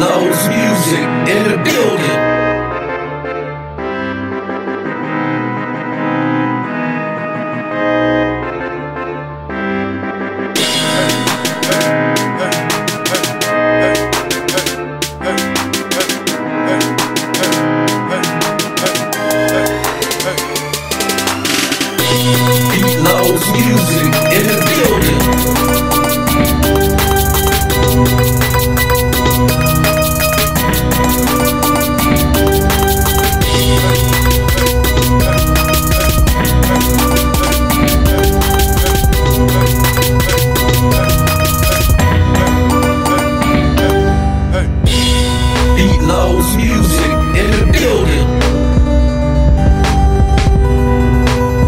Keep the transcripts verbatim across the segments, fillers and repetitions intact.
Loads Music in the building. Beat Loads Music in the building.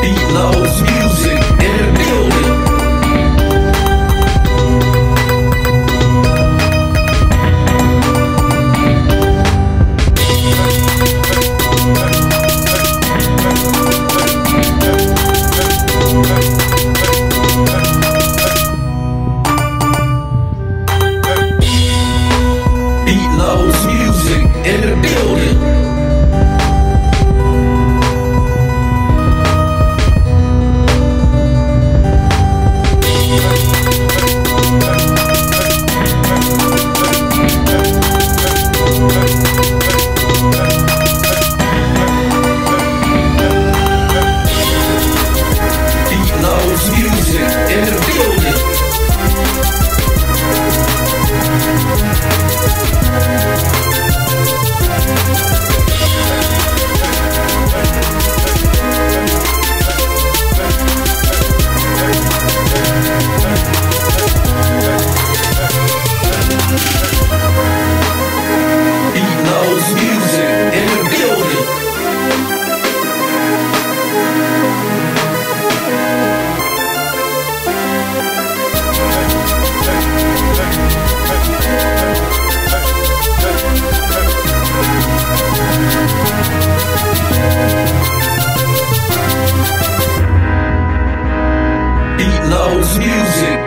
Beat Loads Music in the building. Beat Loads Music in the building. In the building. Beat Loads Music.